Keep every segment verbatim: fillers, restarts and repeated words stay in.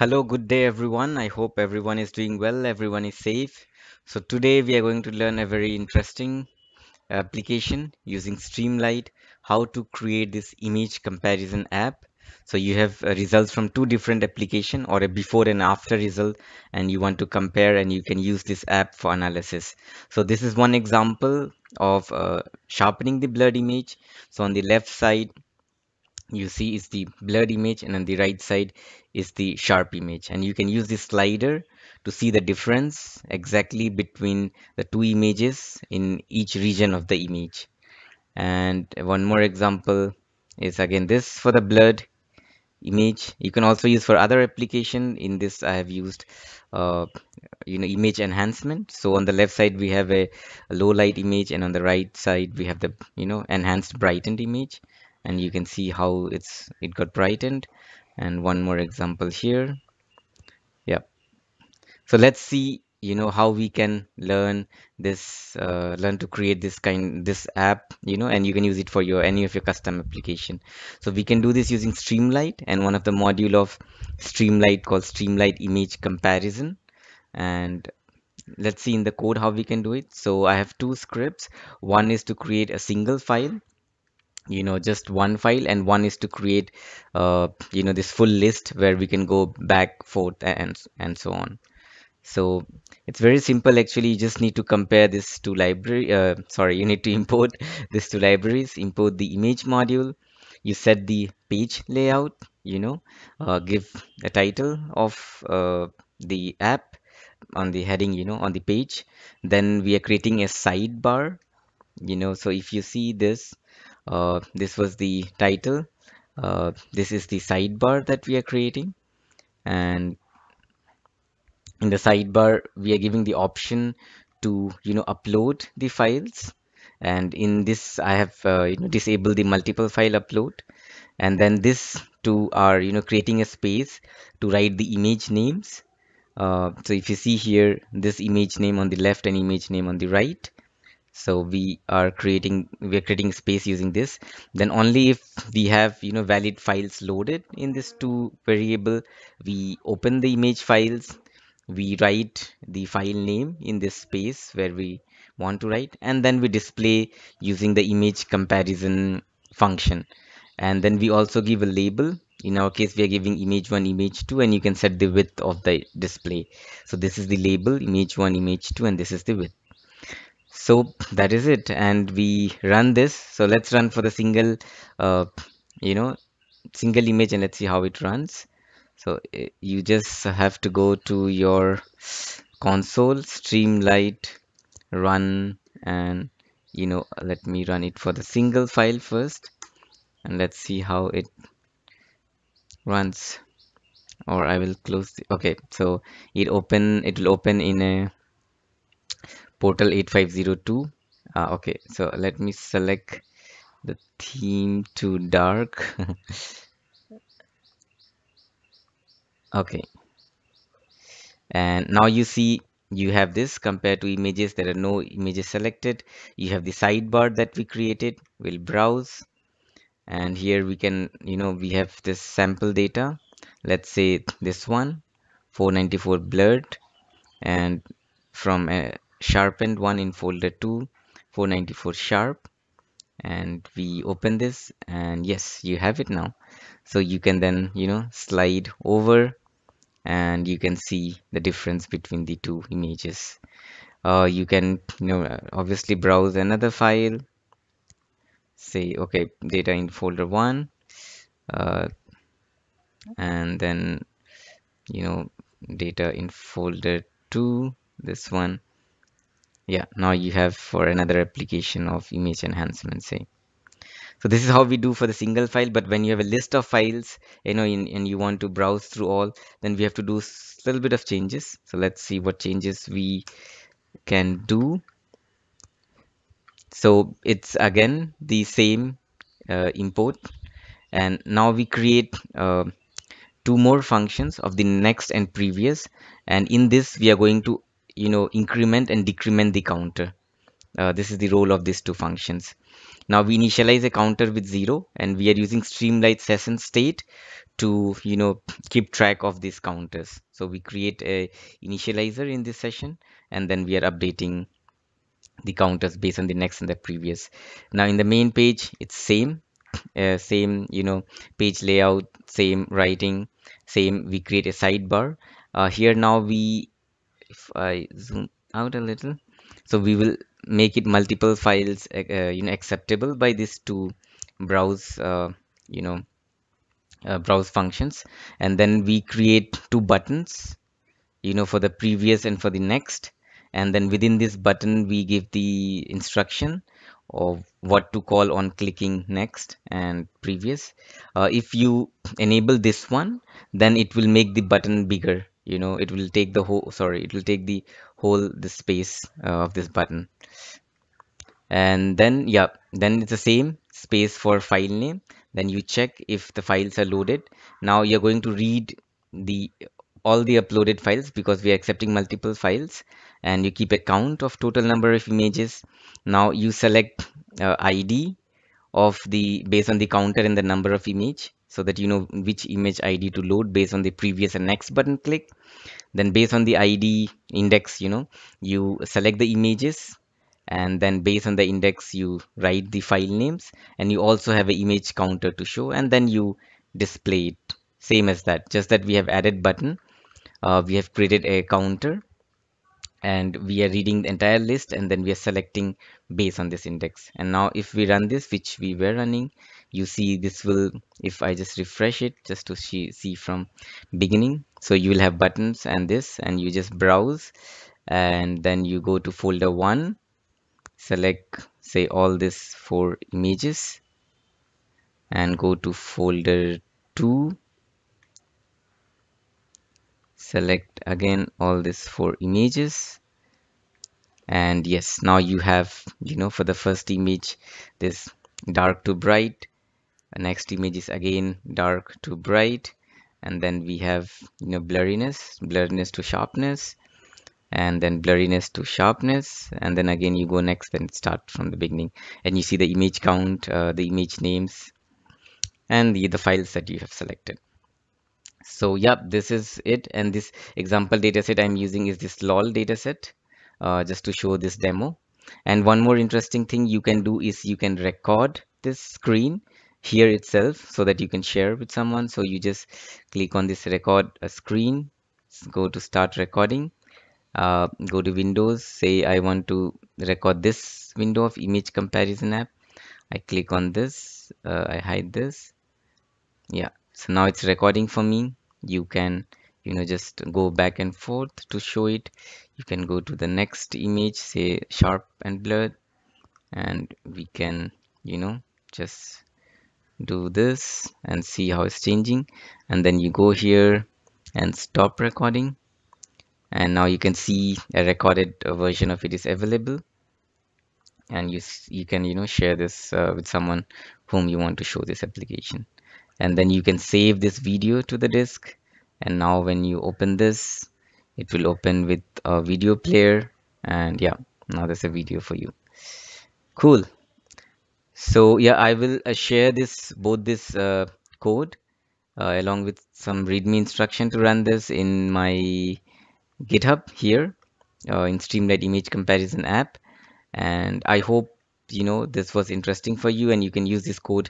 Hello, good day everyone. I hope everyone is doing well, everyone is safe. So today we are going to learn a very interesting application using Streamlit, how to create this image comparison app. So you have results from two different applications or a before and after result, and you want to compare and you can use this app for analysis. So this is one example of uh, sharpening the blurred image. So on the left side, you see is the blurred image, and on the right side is the sharp image, and you can use this slider to see the difference exactly between the two images in each region of the image. And one more example is again this for the blurred image. You can also use for other application. In this I have used uh, you know image enhancement. So on the left side we have a, a low light image, and on the right side we have the you know enhanced brightened image, and you can see how it's it got brightened. And one more example here. Yeah, so let's see you know how we can learn this uh, learn to create this kind this app, you know and you can use it for your any of your custom application. So we can do this using Streamlit and one of the module of Streamlit called Streamlit Image Comparison. And let's see in the code how we can do it. So I have two scripts. One is to create a single file, you know just one file, and one is to create uh, you know this full list where we can go back forth and and so on. So it's very simple actually. You just need to compare this to library uh, sorry you need to import this to libraries, import the image module, you set the page layout, you know uh, give a title of uh, the app on the heading, you know on the page. Then we are creating a sidebar, you know so if you see this, Uh, this was the title, uh, this is the sidebar that we are creating, and in the sidebar we are giving the option to you know upload the files. And in this I have uh, you know, disabled the multiple file upload, and then this two are you know creating a space to write the image names. Uh, so if you see here, this image name on the left and image name on the right. So we are creating we are creating space using this. Then only if we have you know valid files loaded in this two variable, we open the image files, we write the file name in this space where we want to write, and then we display using the image comparison function. And then we also give a label. In our case we are giving image one, image two, and you can set the width of the display. So this is the label, image one, image two, and this is the width. So that is it, and we run this. So let's run for the single uh, you know single image, and let's see how it runs. So you just have to go to your console, Streamlit, run, and you know let me run it for the single file first, and let's see how it runs. Or I will close the, okay, so it open it will open in a portal eight five zero two. Uh, okay, so let me select the theme to dark. Okay, and now you see you have this compared to images. There are no images selected. You have the sidebar that we created. We'll browse, and here we can you know we have this sample data. Let's say this one, four ninety-four blurred, and from a sharpened one in folder two, four ninety-four sharp, and we open this, and yes, you have it now. So you can then you know slide over, and you can see the difference between the two images. Uh, you can you know obviously browse another file, say okay, data in folder one, uh, and then you know data in folder two, this one. Yeah, now you have for another application of image enhancement, say. So this is how we do for the single file. But when you have a list of files, you know, in, and you want to browse through all, then we have to do a little bit of changes. So let's see what changes we can do. So it's again the same uh, import. And now we create uh, two more functions of the next and previous. And in this, we are going to you know increment and decrement the counter. Uh, this is the role of these two functions. Now we initialize a counter with zero, and we are using Streamlit session state to, you know, keep track of these counters. So we create a initializer in this session, and then we are updating the counters based on the next and the previous. Now in the main page, it's same, uh, same, you know, page layout, same writing, same. We create a sidebar. Uh, here now we, if I zoom out a little, so we will make it multiple files, uh, you know, acceptable by this to browse, uh, you know, uh, browse functions. And then we create two buttons, you know, for the previous and for the next. And then within this button, we give the instruction of what to call on clicking next and previous. Uh, if you enable this one, then it will make the button bigger. You know, it will take the whole, sorry, it will take the whole, the space uh, of this button. And then, yeah, then it's the same space for file name. Then you check if the files are loaded. Now you're going to read the all the uploaded files because we are accepting multiple files, and you keep a count of total number of images. Now you select uh, I D of the based on the counter and the number of image, so that you know which image I D to load based on the previous and next button click. Then based on the I D index, you know, you select the images, and then based on the index you write the file names, and you also have an image counter to show, and then you display it same as that, just that we have added button. Uh, we have created a counter, and we are reading the entire list, and then we are selecting based on this index. And now if we run this, which we were running, you see this will, if I just refresh it just to see, see from beginning, so you will have buttons and this, and you just browse, and then you go to folder one, select say all these four images, and go to folder two, select again all these four images, and yes, now you have, you know, for the first image this dark to bright, the next image is again dark to bright, and then we have, you know, blurriness, blurriness to sharpness, and then blurriness to sharpness, and then again you go next and start from the beginning, and you see the image count, uh, the image names, and the, the files that you have selected. So yeah, this is it. And this example dataset I'm using is this LOL dataset, uh, just to show this demo. And one more interesting thing you can do is you can record this screen here itself so that you can share with someone. So you just click on this record a screen, go to start recording, uh, go to Windows, say I want to record this window of image comparison app. I click on this, uh, I hide this. Yeah. So now it's recording for me. You can, you know, just go back and forth to show it. You can go to the next image, say sharp and blurred, and we can, you know, just do this and see how it's changing. And then you go here and stop recording. And now you can see a recorded version of it is available. And you, you can, you know, share this uh, with someone whom you want to show this application. And then you can save this video to the disk. And now when you open this, it will open with a video player. And yeah, now there's a video for you. Cool. So yeah, I will uh, share this, both this uh, code uh, along with some readme instruction to run this in my GitHub here uh, in Streamlit Image Comparison app. And I hope, you know, this was interesting for you, and you can use this code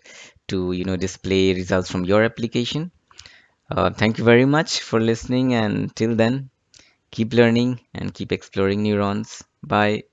to, you know, display results from your application. Uh, thank you very much for listening, and till then, keep learning and keep exploring neurons. Bye.